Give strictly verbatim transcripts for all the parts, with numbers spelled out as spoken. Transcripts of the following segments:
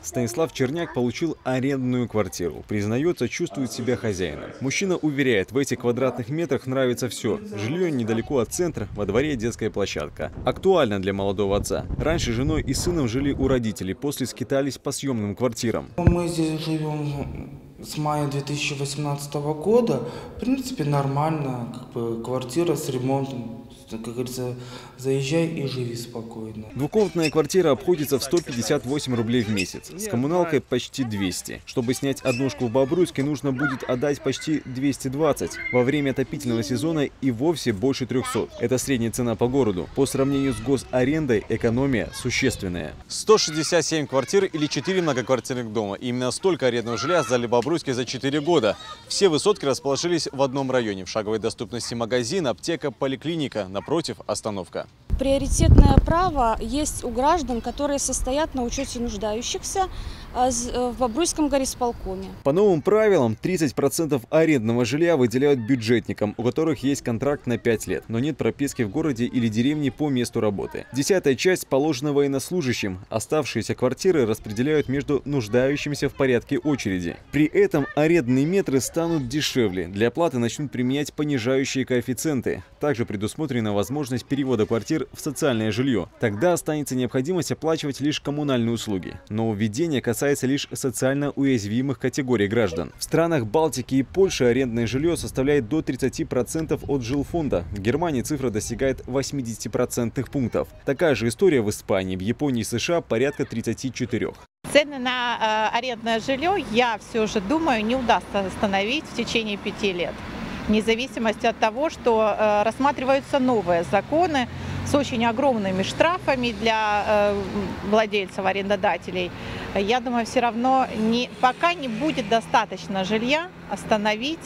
Станислав Черняк получил арендную квартиру. Признается, чувствует себя хозяином. Мужчина уверяет, в этих квадратных метрах нравится все. Жилье недалеко от центра, во дворе детская площадка. Актуально для молодого отца. Раньше женой и сыном жили у родителей, после скитались по съемным квартирам. Мы здесь живем с мая две тысячи восемнадцатого года. В принципе, нормально. Как бы квартира с ремонтом. Как говорится, заезжай и живи спокойно. Двухкомнатная квартира обходится в сто пятьдесят восемь рублей в месяц. С коммуналкой почти двести. Чтобы снять однушку в Бобруйске, нужно будет отдать почти двести двадцать. Во время отопительного сезона и вовсе больше трёхсот. Это средняя цена по городу. По сравнению с госарендой, экономия существенная. сто шестьдесят семь квартир или четыре многоквартирных дома. Именно столько арендного жилья сдали в Бобруйске за четыре года. Все высотки расположились в одном районе. В шаговой доступности магазин, аптека, поликлиника. Напротив, остановка. Приоритетное право есть у граждан, которые состоят на учете нуждающихся в Бобруйском горисполкоме. По новым правилам, тридцать процентов арендного жилья выделяют бюджетникам, у которых есть контракт на пять лет, но нет прописки в городе или деревне по месту работы. Десятая часть положена военнослужащим. Оставшиеся квартиры распределяют между нуждающимися в порядке очереди. При этом арендные метры станут дешевле. Для оплаты начнут применять понижающие коэффициенты. Также предусмотрена возможность перевода квартир в социальное жилье. Тогда останется необходимость оплачивать лишь коммунальные услуги. Но введение касается лишь социально уязвимых категорий граждан. В странах Балтики и Польши арендное жилье составляет до тридцати процентов от жилфонда. В Германии цифра достигает восьмидесяти процентных пунктов. Такая же история в Испании, в Японии и США порядка тридцати четырёх процентов. Цены на арендное жилье, я все же думаю, не удастся остановить в течение пяти лет. Вне зависимости от того, что рассматриваются новые законы с очень огромными штрафами для владельцев, арендодателей, я думаю, все равно не, пока не будет достаточно жилья, остановить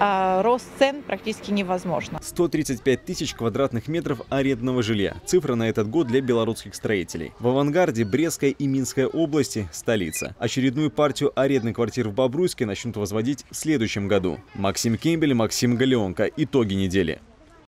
рост цен практически невозможно. сто тридцать пять тысяч квадратных метров арендного жилья. Цифра на этот год для белорусских строителей. В авангарде Брестская и Минская области – столица. Очередную партию арендных квартир в Бобруйске начнут возводить в следующем году. Максим Кембель, Максим Галеонко. Итоги недели.